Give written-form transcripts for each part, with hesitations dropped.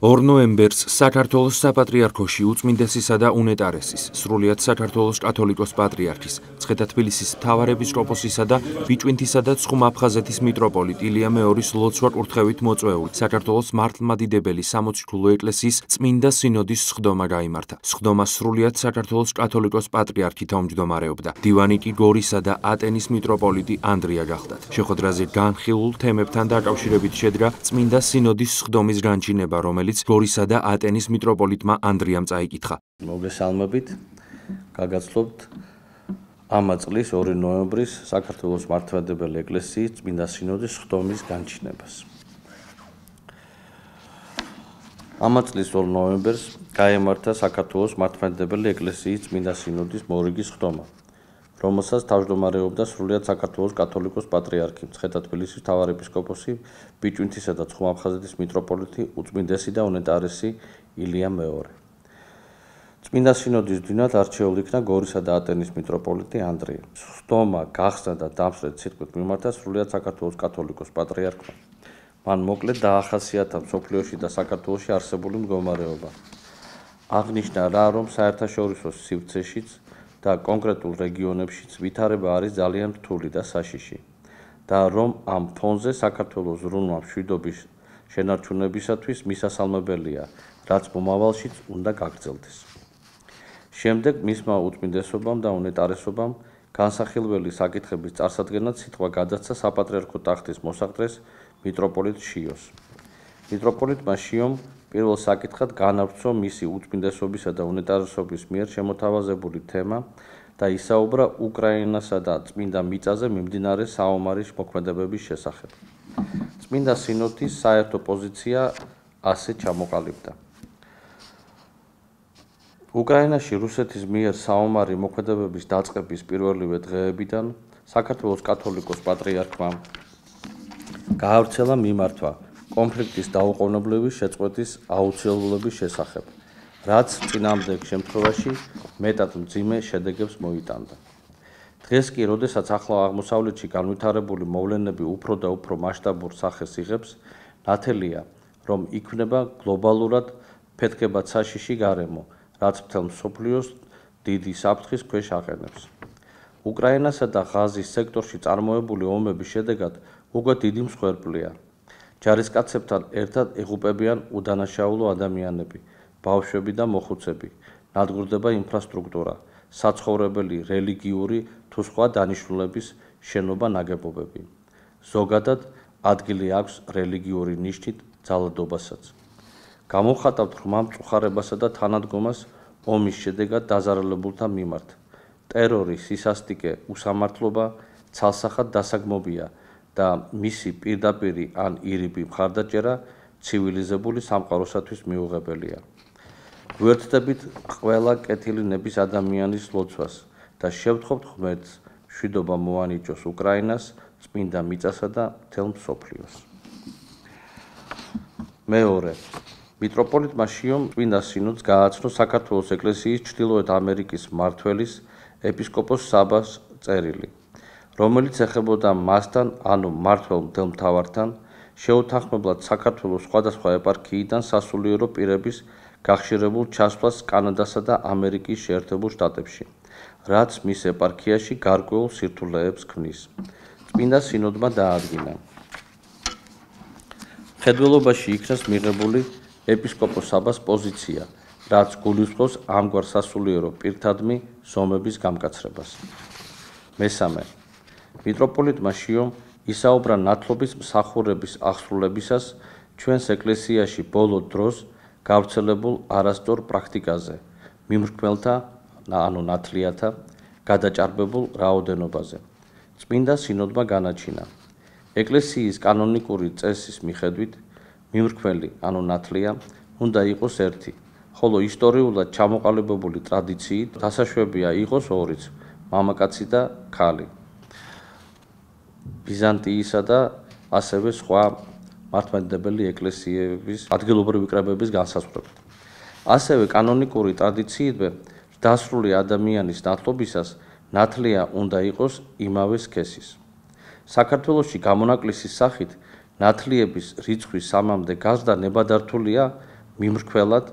2 ნოემბერს საქართველოს საპატრიარქოში უწმინდესისა და უნეტარესის, სრულიად საქართველოს კათოლიკოს პატრიარქის, მცხეთა თბილისის მთავარეპისკოპოსისა და ბიჭვინთისა და ცხუმ-აფხაზეთის მიტროპოლიტ ილია მეორის ლოცვა კურთხევით მოწვეულ საქართველოს მართლმადიდებელი სამოციქულო ეკლესიის წმინდა სინოდის სხდომა გაიმართა. სხდომა სრულიად საქართველოს კათოლიკოს პატრიარქით თავმჯდომარეობდა. დივანი კი გორისა და ატენის მიტროპოლიტი ანდრია გახდათ. შეხვედრაზე განხილულ თემებთან დაკავშირებით შედგა წმინდა სინოდის სხდომის განჩინება, რომელიც Gorisa da Atenis mitropolitma Andriam წაიკითხა. Მოგესალმებით, გაგაცნობთ ამ წლის 2 ნოემბრის საქართველოს მართლმადიდებელი ეკლესიის წმინდა სინოდის სხდომის განჩინებას. ამ წლის 2 ნოემბერს გაიმართა საქართველოს მართლმადიდებელი ეკლესიის წმინდა სინოდის მორიგის სხდომა, რომელსაც თავმჯდომარეობდა სრულიად საქართველოს კათოლიკოს პატრიარქი, მცხეთა თბილისის მთავარეპისკოპოსი, ბიჭვინთისა და ცხუმ-აფხაზეთის მიტროპოლიტი უწმინდესი და უნეტარესი ილია მეორე. წმინდა სინოდის დინათ არჩეულ იქნა გორისა და ატენის მიტროპოლიტი ანდრია. სხდომა გახსნა და დამსწრედ სიტყვით მიმართა სრულიად საქართველოს კათოლიკოს პატრიარქმა. მან მოკლედ დაახასიათა მსოფლიოში და საქართველოში არსებული მდგომარეობა. აღნიშნა რა, რომ საერთაშორისო სივრცეშიც და კონკრეტულ რეგიონებშიც ვითარება არის ძალიან რთული და საშიში და რომ ამ ფონზე საქართველოს ზრუნვა მშვიდობის შენარჩუნებისათვის მისასალმებელია, რაც მომავალშიც უნდა გაგრძელდეს. შემდეგ მისმა უწმინდესობამ და უნეტარესობამ განსახილველი საკითხების წარსადგენად სიტყვა გადაცა საპატრიარქო ტახტის მოსახდრეს მიტროპოლიტ შიოს. მიტროპოლიტმა შიომ პირველ საკითხად განავრცო მისი უწმინდესობისა და უნეტარესობის მიერ შემოთავაზებული თემა და ისაუბრა უკრაინასა და წმინდა მიწაზე მიმდინარე საომარის მოქმედებების შესახებ. Წმინდა სინოდის საერთო პოზიცია ასე ჩამოყალიბდა: უკრაინაში რუსეთის მიერ საომარი მოქმედებების დაწყების პირველივე დღეებიდან საქართველოს კათოლიკოს პატრიარქმა გაავრცელა მიმართვა კონფლიქტის დაუყოვნებლობის შეწყვეტის აუცილებლობის შესახებ, რაც წინააღმდეგ შემთხვევაში მეტად მძიმე შედეგებს მოიტანდა. დღეს კი, როდესაც ახლო აღმოსავლეთში განვითარებული მოვლენები უფრო და უფრო მასშტაბურ სახეს იღებს, ნათელია, რომ იქმნება გლობალურად ფეთქება საშიში გარემო, რაც მთელ მსოფლიოს დიდი საფრთხის ქვეშ აყენებს. უკრაინასა და ღაზის სექტორში წარმოებული ომების შედეგად უკვე დიდი მსხვერპლია. ჯარისკაცებთან ერთად იღუპებიან უდანაშაულო ადამიანები, ბავშვები და მოხუცები, ნადგურდება ინფრასტრუქტურა, საცხოვრებელი, რელიგიური თუ სხვა დანიშნულების შენობა ნაგებობები. ზოგადად ადგილი აქვს რელიგიური ნიშნით ძალადობასაც. გამოხატავთ ღრმა მწუხარებასა და თანადგომას ომის შედეგად დაზარალებულთა მიმართ. ტერორი, სისასტიკე, უსამართლობა ცალსახად დასაგმობია და მისი პირდაპირი ან ირიბი მხარდაჭერა ცივილიზებული სამყაროსათვის მიუღებელია. ვერთდებით ყველა კეთილი ნების ადამიანის ლოცვას და შევთხოვთ ღმერთს, მშვიდობა მოანიჭოს უკრაინას, წმინდა მიწასა და მთელ მსოფლიოს. მეორე, მიტროპოლიტმა შიომ წმინდა სინოდს გააცნო საქართველოს ეკლესიის ჩრდილოეთ ამერიკის მმართველის ეპისკოპოს საბას წერილი, რომელიც ეხებოდა მასთან, ანუ მმართველ მთავართან, შეუთანხმებლად საქართველოს სხვადასხვა ეპარქიიდან სასულიერო პირების გახშირებულ ჩასვლას კანადასა და ამერიკის შეერთებულ შტატებში, რაც მის ეპარქიაში გარკვეულ სირთულეებს ქმნის. წმინდა სინოდმა დაადგინა: მხედველობაში იქნას მიღებული ეპისკოპოს საბას პოზიცია, რაც გულისხმობს ამგვარ სასულიერო პირთადმი ზომების გამკაცრებას. მესამე, მიტროპოლიტმა შიომ ისაუბრა ნათლობის მსახურების აღსრულებისას ჩვენს ეკლესიაში ბოლო დროს გავრცელებულ არასწორ პრაქტიკაზე, მიმრქმელთა, ანუ ნათლიათა გადაჭარბებულ რაოდენობაზე. წმინდა სინოდმა განაჩინა: ეკლესიის კანონიკური წესის მიხედვით მიმრქმელი, ანუ ნათლია, უნდა იყოს ერთი, ხოლო ისტორიულად ჩამოყალიბებული ტრადიციით დასაშვებია იყოს ორიც, მამაკაცი და ქალი. ბიზანტიისა და ასევე სხვა მართლმადიდებელი ეკლესიების ადგილობრივი კრებების განსაზღვრებით. ასევე კანონიკური ტრადიციებმა დასრული ადამიანის ნათლობისას ნათლია უნდა იყოს იმავე სქესის. საქართველოში გამონაკლისის სახით ნათლიების რიცხვის სამამდე გაზრდა ნებადართულია მიმრქველად,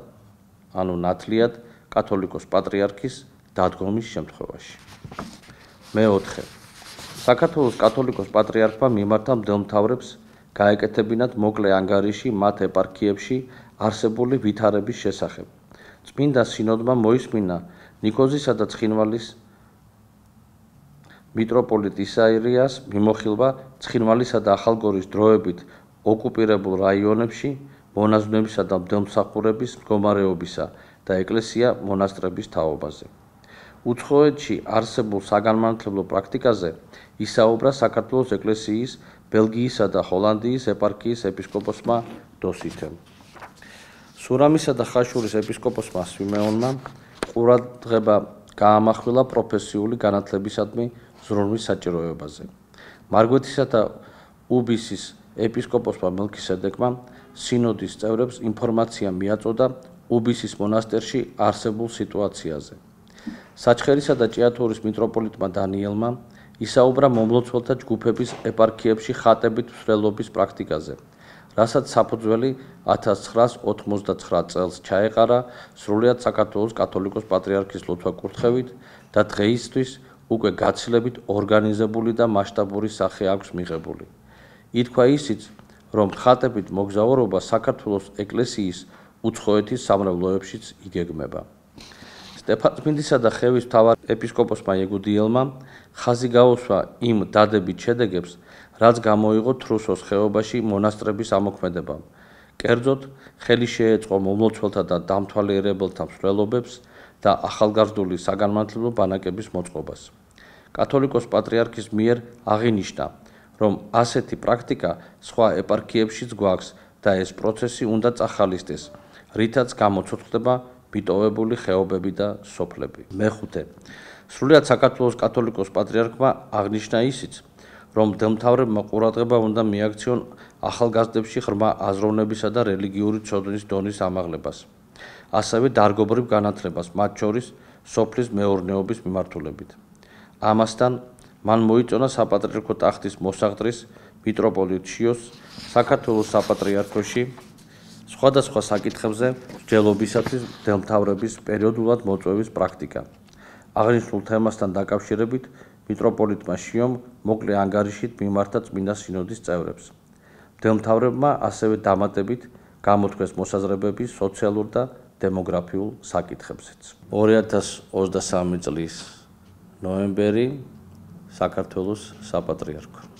ანუ ნათლიად კათოლიკოს პატრიარქის დადგომის შემთხვევაში. მეოთხე. საქართველოს კათოლიკოს პატრიარქმა მიმართა მდელმთავრებს გაეკეთებინათ მოკლე ანგარიში მათ ეპარქიებში არსებული ვითარების შესახებ. წმინდა სინოდმა მოისმინა ნიკოზისა და ცხინვალის მიტროპოლიტ ისაირიას მიმოხილვა ცხინვალისა და ახალგორის დროებით ოკუპირებულ რაიონებში მონაზვნებისა და მდელმსახურების მდგომარეობისა და ეკლესია მონასტრების თაობაზე. უცხოეთში არსებულ საგანმანათლებლო პრაქტიკაზე ისაუბრა საქართველოს ეკლესიის, ბელგიისა და ჰოლანდიის ეპარქიის ეპისკოპოსმა დოსითემ. სურამისა და ხაშურის ეპისკოპოსმა სვიმეონმა ყურადღება გაამახვილა პროფესიული განათლებისადმი ზრუნვის საჭიროებაზე. მარგვეთისა და უბისის ეპისკოპოსმა მელქისედეკმა სინოდის წევრებს ინფორმაცია მიაწოდა უბისის მონასტერში არსებულ სიტუაციაზე. საჩხერისა და ჭიათურის მიტროპოლიტმა დანიელმა ისაუბრა მომლოცველთა ჯგუფების ეპარქიებში ხატებით მსვლელობის პრაქტიკაზე, რასაც საფუძველი 1999 წელს ჩაეყარა სრულიად საქართველოს კათოლიკოს პატრიარქის ლოცვა-კურთხევით და დღეისთვის უკვე გაცილებით ორგანიზებული და მასშტაბური სახე აქვს მიღებული. ითქვა ისიც, რომ ხატებით მოგზაურობა საქართველოს ეკლესიის უცხოეთის სამრევლოებშიც იგეგმება. სტეფანწმინდისა და ხევის მთავარ ეპისკოპოსმა ეგუდიელმა ხაზი გაუსვა იმ დადებით შედეგებს, რაც გამოიღო თრუსოს ხეობაში მონასტრების ამოქმედებამ. კერძოდ, ხელი შეეწყო მომლოცველთა და დამთვალიერებელთა მსვლელობებს და ახალგაზრდული საგანმანათლებლო ბანაკების მოწყობას. კათოლიკოს პატრიარქის მიერ აღინიშნა, რომ ასეთი პრაქტიკა სხვა ეპარქიებშიც გვაქვს და ეს პროცესი უნდა წახალისდეს, რითაც გამოცოცხლდება მიტოვებული ხეობები და სოფლები. მეხუთე. სრულიად საქართველოს კათოლიკოს პატრიარქმა აღნიშნა ისიც, რომ მდელმთავრებმა ყურადღება უნდა მიაქციონ ახალგაზრდებში ღრმა აზროვნებისა და რელიგიური ცოდნის დონის ამაღლებას, ასევე დარგობრივ განათლებას, მათ შორის სოფლის მეურნეობის მიმართულებით. ამასთან, მან მოიწონა საპატრიარქო ტახტის მოსაღდრის მიტროპოლიტ შიოს საქართველოს საპატრიარქოში სხვადასხვა საკითხებზე მსჯელობისათვის მდელმთავრების პერიოდულად მოწვევის პრაქტიკა. აღნიშნულ თემასთან დაკავშირებით მიტროპოლიტმა შიომ მოკლე ანგარიშით მიმართა წმინდა სინოდის წევრებს. მდელმთავრებმა ასევე დამატებით გამოთქვეს მოსაზრებები სოციალურ და დემოგრაფიულ საკითხებზეც. 2023 წლის ნოემბერი საქართველოს საპატრიარქო.